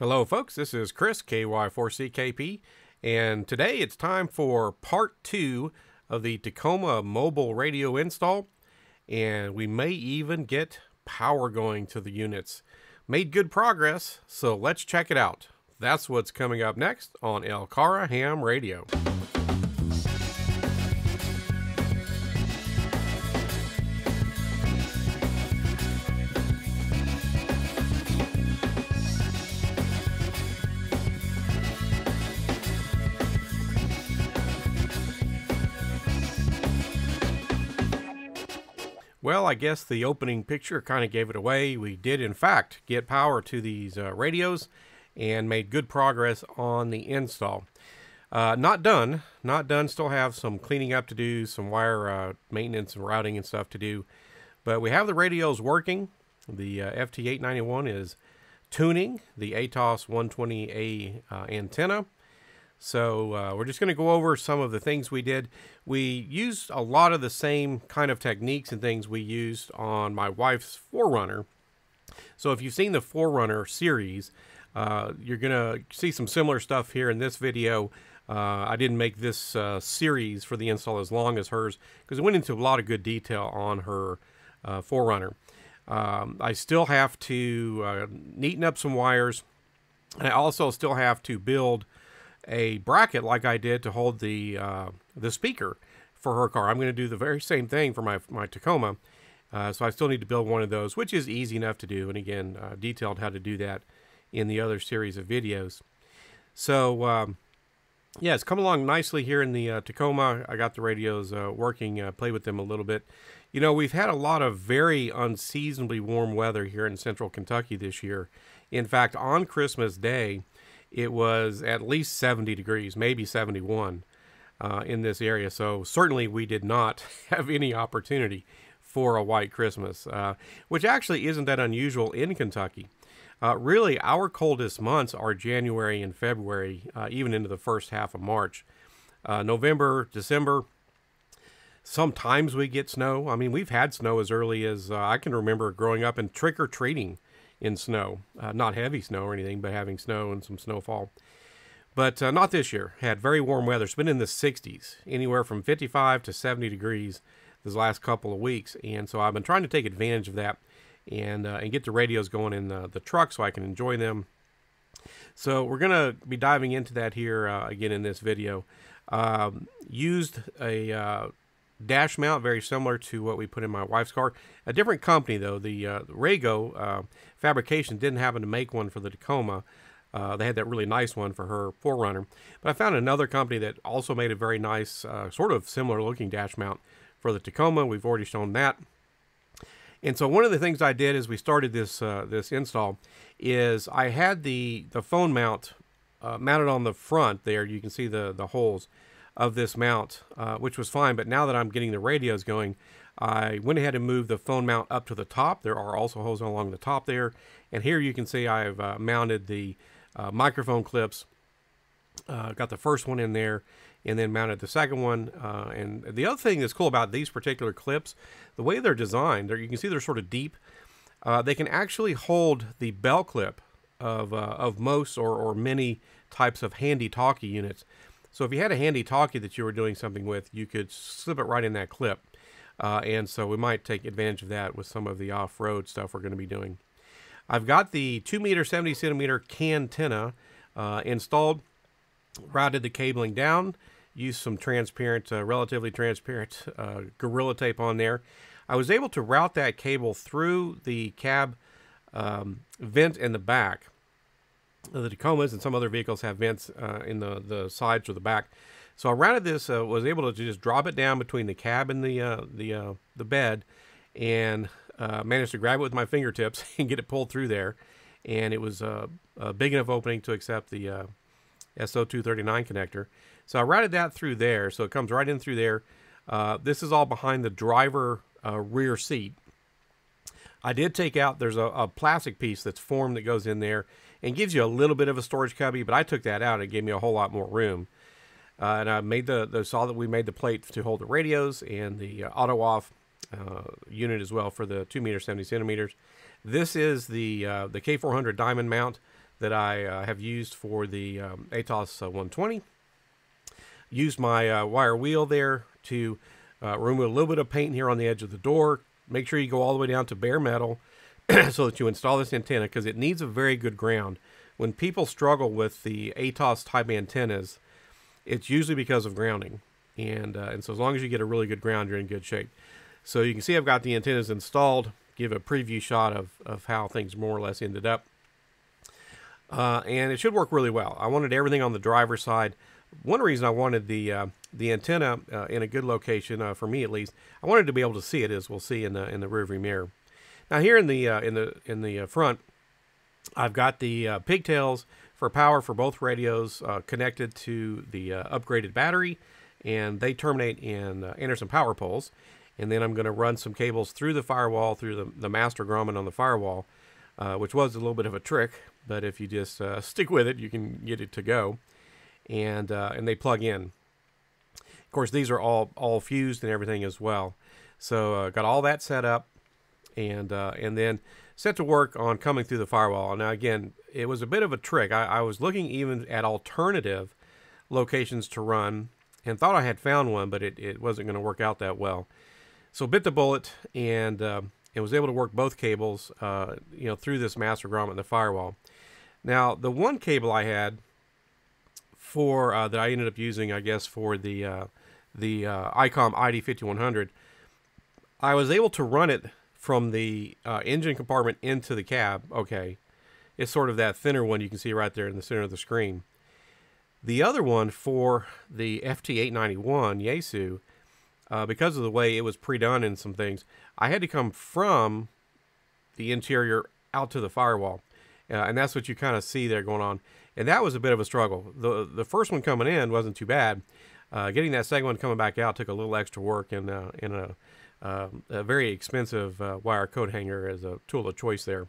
Hello folks, this is Chris, KY4CKP, and today it's time for part 2 of the Tacoma mobile radio install, and we may even get power going to the units. Made good progress, so let's check it out. That's what's coming up next on LCARA Ham Radio. Well, I guess the opening picture kind of gave it away. We did, in fact, get power to these radios and made good progress on the install. Not done. Still have some cleaning up to do, some wire maintenance and routing and stuff to do. But we have the radios working. The FT-891 is tuning the ATAS-120A antenna. So we're just going to go over some of the things we did. We used a lot of the same kind of techniques and things we used on my wife's 4Runner. So if you've seen the 4Runner series, you're going to see some similar stuff here in this video. I didn't make this series for the install as long as hers because it went into a lot of good detail on her 4Runner. I still have to neaten up some wires, and I also still have to build a bracket like I did to hold the speaker for her car. I'm going to do the very same thing for my Tacoma. So I still need to build one of those, which is easy enough to do. And again, detailed how to do that in the other series of videos. So yeah, it's come along nicely here in the Tacoma. I got the radios working, play with them a little bit. You know, we've had a lot of very unseasonably warm weather here in central Kentucky this year. In fact, on Christmas Day, it was at least 70 degrees, maybe 71 in this area. So certainly we did not have any opportunity for a white Christmas, which actually isn't that unusual in Kentucky. Really, our coldest months are January and February, even into the first half of March. November, December, sometimes we get snow. I mean, we've had snow as early as I can remember growing up and trick-or-treating in snow, not heavy snow or anything, but having snow and some snowfall. But not this year. Had very warm weather. It's been in the 60s, anywhere from 55 to 70 degrees this last couple of weeks. And so I've been trying to take advantage of that and get the radios going in the truck so I can enjoy them. So we're going to be diving into that here again in this video. Used a dash mount, very similar to what we put in my wife's car. A different company, though. The Rego fabrication didn't happen to make one for the Tacoma. They had that really nice one for her 4Runner. But I found another company that also made a very nice, sort of similar-looking dash mount for the Tacoma. We've already shown that. And so one of the things I did as we started this install is I had the phone mount mounted on the front there. You can see the holes of this mount, which was fine, but now that I'm getting the radios going, I went ahead and moved the phone mount up to the top. There are also holes along the top there, and here you can see I've mounted the microphone clips. Got the first one in there, and then mounted the second one. And the other thing that's cool about these particular clips, the way they're designed, you can see they're sort of deep. They can actually hold the bell clip of most or many types of handy-talkie units. So if you had a handy talkie that you were doing something with, you could slip it right in that clip. And so we might take advantage of that with some of the off-road stuff we're going to be doing. I've got the 2-meter, 70-centimeter cantenna installed, routed the cabling down, used some transparent, relatively transparent Gorilla Tape on there. I was able to route that cable through the cab vent in the back. The Tacomas and some other vehicles have vents in the sides or the back. So I routed this, was able to just drop it down between the cab and the bed, and managed to grab it with my fingertips and get it pulled through there. And it was a big enough opening to accept the SO239 connector. So I routed that through there, so it comes right in through there. This is all behind the driver rear seat. I did take out, there's a plastic piece that's formed that goes in there and gives you a little bit of a storage cubby, but I took that out. It gave me a whole lot more room. And I made saw that we made the plate to hold the radios and the auto off unit as well for the 2-meter, 70 centimeters. This is the K400 Diamond mount that I have used for the ATAS-120. Used my wire wheel there to remove a little bit of paint here on the edge of the door. Make sure you go all the way down to bare metal so that you install this antenna, because it needs a very good ground. When people struggle with the ATAS type antennas, it's usually because of grounding. And so as long as you get a really good ground, you're in good shape. So you can see I've got the antennas installed. Give a preview shot of how things more or less ended up. And it should work really well. I wanted everything on the driver's side. One reason I wanted the antenna in a good location, for me at least, I wanted to be able to see it, as we'll see in the rearview mirror. Now here in the front, I've got the pigtails for power for both radios connected to the upgraded battery, and they terminate in Anderson power poles. And then I'm going to run some cables through the firewall, through the master grommet on the firewall, which was a little bit of a trick, but if you just stick with it, you can get it to go. And they plug in. Of course, these are all fused and everything as well. So got all that set up, and then set to work on coming through the firewall. Now again, it was a bit of a trick. I was looking even at alternative locations to run, and thought I had found one, but it wasn't going to work out that well. So bit the bullet, and it was able to work both cables, you know, through this master grommet in the firewall. Now the one cable I had for that I ended up using, I guess, for the ICOM ID5100, I was able to run it from the engine compartment into the cab. Okay, it's sort of that thinner one you can see right there in the center of the screen. The other one for the FT-891 Yaesu, because of the way it was pre-done in some things, I had to come from the interior out to the firewall. And that's what you kind of see there going on. And that was a bit of a struggle. The first one coming in wasn't too bad. Getting that second one coming back out took a little extra work, and a very expensive wire coat hanger as a tool of choice there.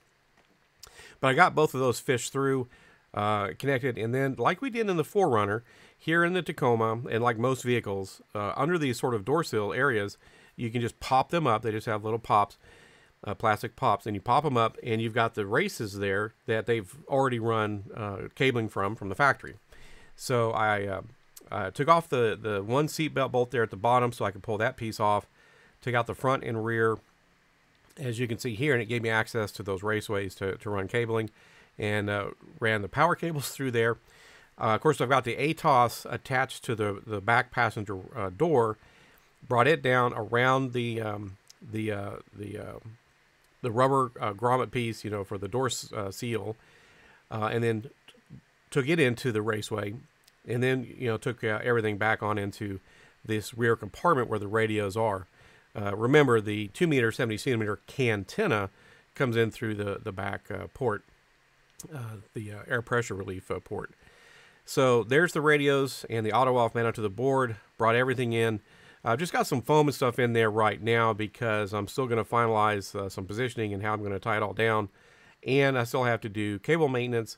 But I got both of those fish through. Connected, and then like we did in the 4Runner, here in the Tacoma, and like most vehicles, under these sort of door sill areas, you can just pop them up. They just have little pops, plastic pops, and you pop them up, and you've got the races there that they've already run cabling from the factory. So I took off the one seatbelt bolt there at the bottom so I could pull that piece off, took out the front and rear, as you can see here, and it gave me access to those raceways to run cabling. And ran the power cables through there. Of course, I've got the ATAS attached to the back passenger door. Brought it down around the rubber grommet piece, you know, for the door seal, and then took it into the raceway, and then, you know, took everything back on into this rear compartment where the radios are. Remember, the 2-meter 70-centimeter cantenna comes in through the back port. The air pressure relief port. So there's the radios and the auto off mounted to the board. Brought everything in. I've just got some foam and stuff in there right now because I'm still going to finalize some positioning and how I'm going to tie it all down. And I still have to do cable maintenance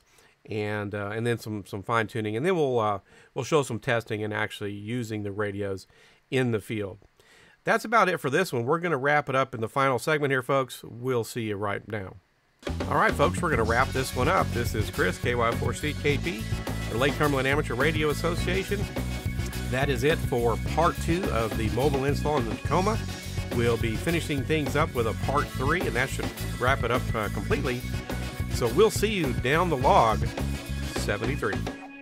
and then some fine tuning. And then we'll show some testing and actually using the radios in the field. That's about it for this one. We're going to wrap it up in the final segment here, folks. We'll see you right now. All right, folks, we're going to wrap this one up. This is Chris, KY4CKP, the Lake Cumberland Amateur Radio Association. That is it for part 2 of the mobile install in the Tacoma. We'll be finishing things up with a part 3, and that should wrap it up completely. So we'll see you down the log 73.